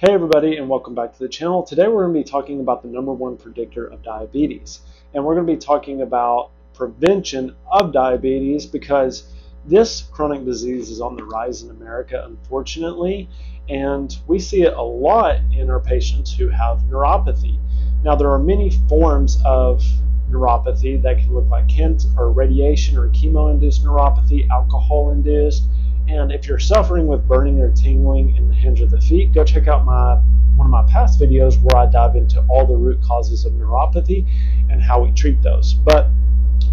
Hey everybody, and welcome back to the channel. Today we're going to be talking about the number one predictor of diabetes, and we're going to be talking about prevention of diabetes because this chronic disease is on the rise in America, unfortunately, and we see it a lot in our patients who have neuropathy. Now, there are many forms of neuropathy that can look like cancer or radiation or chemo-induced neuropathy, alcohol-induced. And if you're suffering with burning or tingling in the hinge of the feet, go check out one of my past videos where I dive into all the root causes of neuropathy and how we treat those. But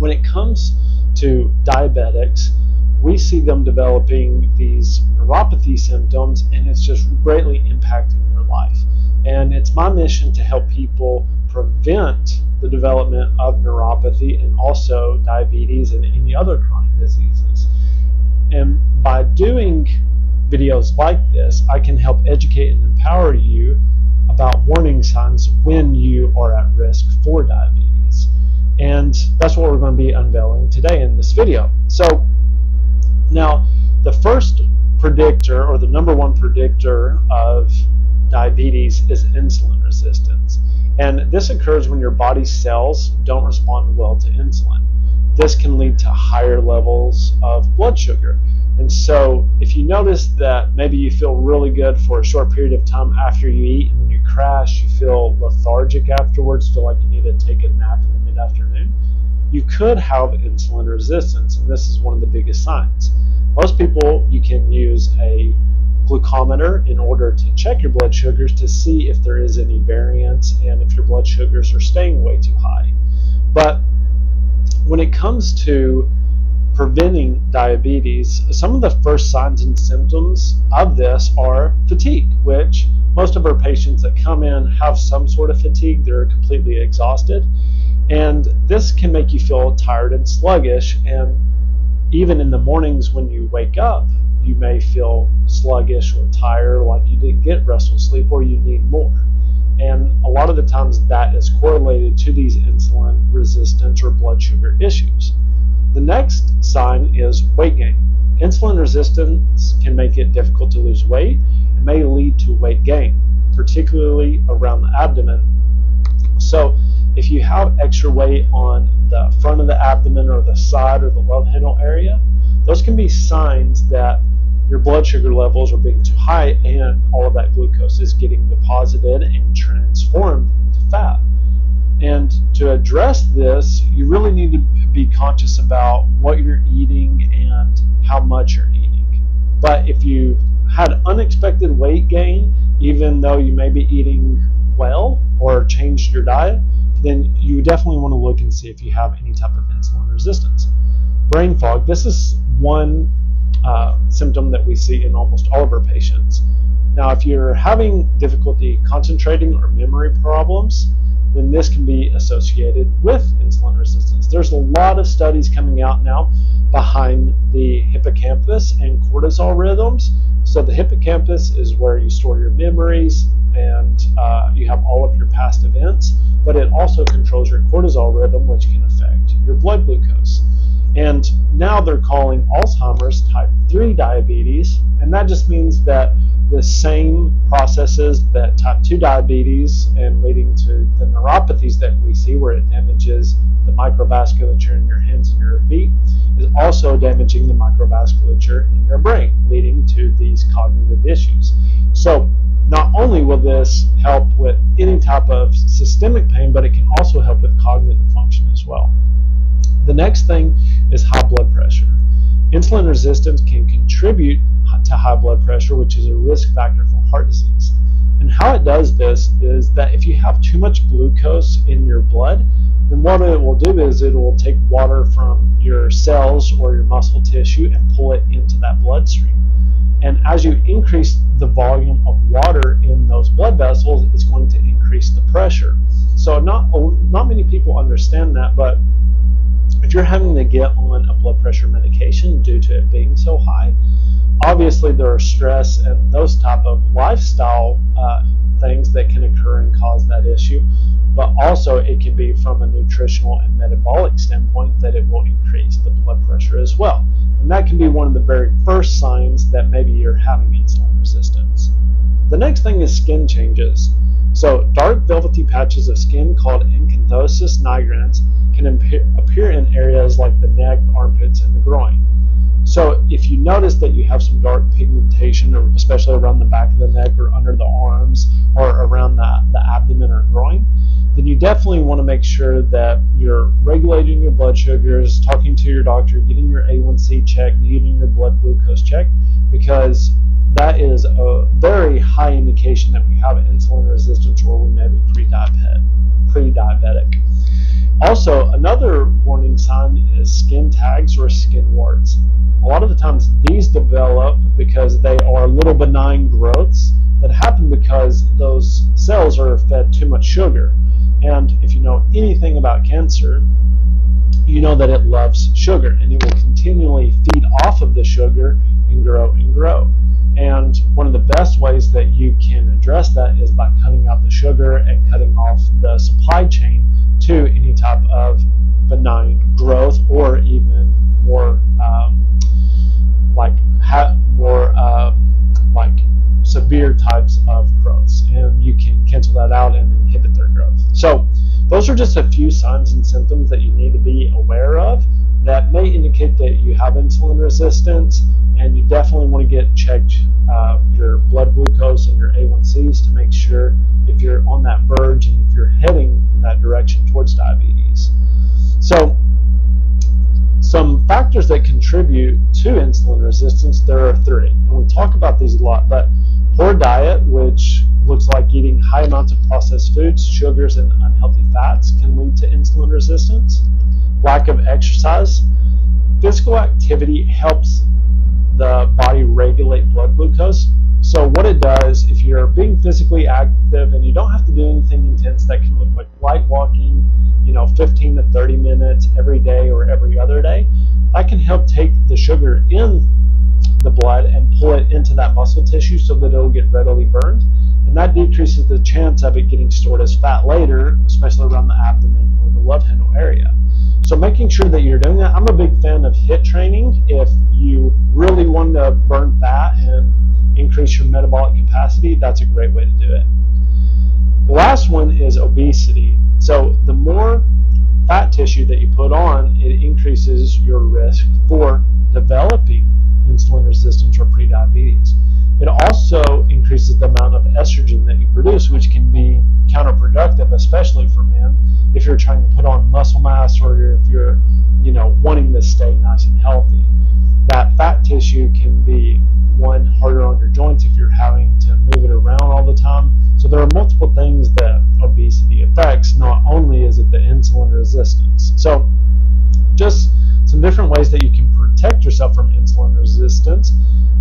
when it comes to diabetics, we see them developing these neuropathy symptoms, and it's just greatly impacting their life. And it's my mission to help people prevent the development of neuropathy and also diabetes and any other chronic diseases. And by doing videos like this, I can help educate and empower you about warning signs when you are at risk for diabetes. And that's what we're going to be unveiling today in this video. So now, the first predictor, or the number one predictor of diabetes, is insulin resistance. And this occurs when your body's cells don't respond well to insulin. This can lead to higher levels of blood sugar. And so if you notice that maybe you feel really good for a short period of time after you eat, and then you crash, you feel lethargic afterwards, feel like you need to take a nap in the mid-afternoon, you could have insulin resistance, and this is one of the biggest signs. Most people, you can use a glucometer in order to check your blood sugars to see if there is any variance and if your blood sugars are staying way too high. But when it comes to preventing diabetes, some of the first signs and symptoms of this are fatigue, which most of our patients that come in have some sort of fatigue. They're completely exhausted, and this can make you feel tired and sluggish. And even in the mornings when you wake up, you may feel sluggish or tired, like you didn't get restful sleep or you need more. And a lot of the times that is correlated to these insulin resistance or blood sugar issues. The next sign is weight gain. Insulin resistance can make it difficult to lose weight and may lead to weight gain, particularly around the abdomen. So if you have extra weight on the front of the abdomen or the side or the love handle area, those can be signs that your blood sugar levels are being too high, and all of that glucose is getting deposited and transformed into fat. And to address this, you really need to be conscious about what you're eating and how much you're eating. But if you've had unexpected weight gain, even though you may be eating well or changed your diet, then you definitely want to look and see if you have any type of insulin resistance. Brain fog. This is one symptom that we see in almost all of our patients. Now, if you're having difficulty concentrating or memory problems, then this can be associated with insulin resistance. There's a lot of studies coming out now behind the hippocampus and cortisol rhythms. So the hippocampus is where you store your memories and you have all of your past events, but it also controls your cortisol rhythm, which can affect your blood glucose. And now they're calling Alzheimer's type 3 diabetes, and that just means that the same processes that type 2 diabetes and leading to the neuropathies that we see, where it damages the microvasculature in your hands and your feet, is also damaging the microvasculature in your brain, leading to these cognitive issues. So not only will this help with any type of systemic pain, but it can also help with cognitive function as well. The next thing is high blood pressure. Insulin resistance can contribute to high blood pressure, which is a risk factor for heart disease. And how it does this is that if you have too much glucose in your blood, then what it will do is it will take water from your cells or your muscle tissue and pull it into that bloodstream. And as you increase the volume of water in those blood vessels, it's going to increase the pressure. So not many people understand that, but if you're having to get on a blood pressure medication due to it being so high, obviously there are stress and those type of lifestyle things that can occur and cause that issue, but also it can be from a nutritional and metabolic standpoint that it will increase the blood pressure as well. And that can be one of the very first signs that maybe you're having insulin resistance. The next thing is skin changes. So dark velvety patches of skin called acanthosis nigricans can appear in areas like the neck, armpits, and the groin. So if you notice that you have some dark pigmentation, especially around the back of the neck or under the arms or around the abdomen or groin, then you definitely want to make sure that you're regulating your blood sugars, talking to your doctor, getting your A1C checked, getting your blood glucose checked, because that is a very high indication that we have insulin resistance or we may be pre-diabetic. Also, another warning sign is skin tags or skin warts. A lot of the times these develop because they are little benign growths that happen because those cells are fed too much sugar. And if you know anything about cancer, you know that it loves sugar and it will continually feed off of the sugar and grow and grow. And one of the best ways that you can address that is by cutting out the sugar and cutting off the supply chain to any type of benign growth, or even more like severe types of growths, and you can cancel that out and inhibit their growth. So those are just a few signs and symptoms that you need to be aware of that may indicate that you have insulin resistance, and you definitely want to get checked your blood glucose and your A1Cs to make sure if you're on that verge and if you're heading in that direction towards diabetes. So some factors that contribute to insulin resistance, there are three, and we talk about these a lot, but poor diet, which looks like eating high amounts of processed foods, sugars, and unhealthy fats, can lead to insulin resistance. Lack of exercise. Physical activity helps the body regulate blood glucose. So what it does, if you're being physically active and you don't have to do anything intense, that can look like light walking, 15 to 30 minutes every day or every other day, that can help take the sugar in the blood and pull it into that muscle tissue so that it'll get readily burned. And that decreases the chance of it getting stored as fat later, especially around the abdomen or the love handle area. So making sure that you're doing that. I'm a big fan of HIIT training. If you really want to burn fat and increase your metabolic capacity, that's a great way to do it. The last one is obesity. So the more fat tissue that you put on, it increases your risk for developing insulin resistance or prediabetes. It also increases the amount of estrogen that you produce, which can be counterproductive, especially for men, if you're trying to put on muscle mass or if you're, wanting to stay nice and healthy. That fat tissue can be, one, harder on your joints if you're having to move it around all the time. So there are multiple things that obesity affects. Not only is it the insulin resistance. So just some different ways that you can protect yourself from insulin resistance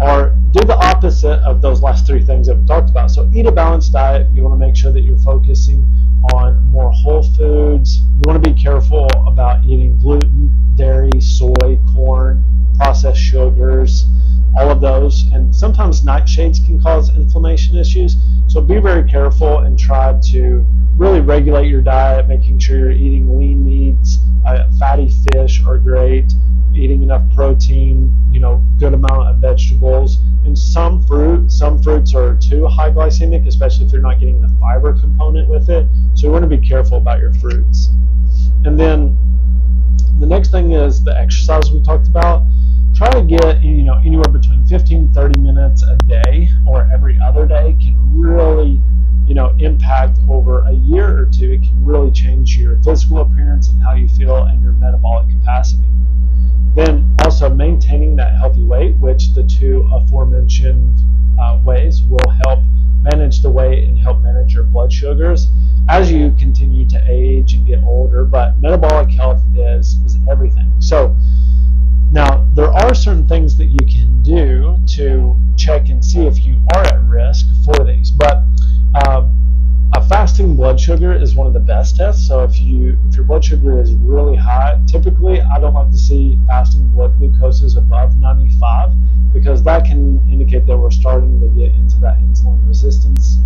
are do the opposite of those last three things that we talked about. So eat a balanced diet. You want to make sure that you're focusing on more whole foods. You want to be careful about eating gluten, dairy, soy, corn, processed sugars, all of those. And sometimes nightshades can cause inflammation issues. So be very careful and try to really regulate your diet, making sure you're eating lean meats, fatty fish are great, eating enough protein, good amount of vegetables, and some fruit. Some fruits are too high glycemic, especially if you're not getting the fiber component with it. So you want to be careful about your fruits. And then the next thing is the exercise we talked about. Try to get, anywhere between 15 and 30 minutes a day or every other day can really, impact over a year or two. It can really change your physical appearance and how you feel and your metabolic capacity. Then also maintaining that healthy weight, which the two aforementioned ways will help manage the weight and help manage your blood sugars as you continue to age and get older. But metabolic health is everything. So now, there are certain things that you can do to check and see if you are at risk for these, but a fasting blood sugar is one of the best tests. So if your blood sugar is really high, typically I don't like to see fasting blood glucoses above 95, because that can indicate that we're starting to get into that insulin resistance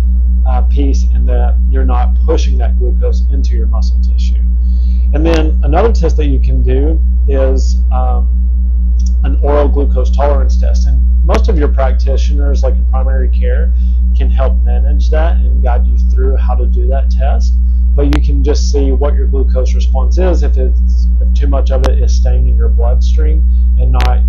piece and that you're not pushing that glucose into your muscle tissue. And then another test that you can do is an oral glucose tolerance test, and most of your practitioners, like in primary care, can help manage that and guide you through how to do that test. But you can just see what your glucose response is, if too much of it is staying in your bloodstream and not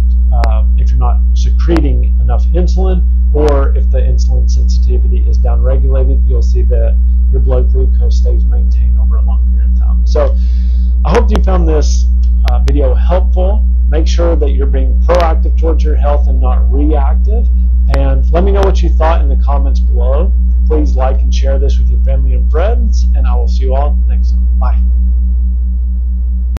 if you're not secreting enough insulin, or if the insulin sensitivity is downregulated, you'll see that your blood glucose stays maintained over a long period of time. So I hope you found this video helpful. Make sure that you're being proactive towards your health and not reactive. And let me know what you thought in the comments below. Please like and share this with your family and friends, and I will see you all next time. Bye.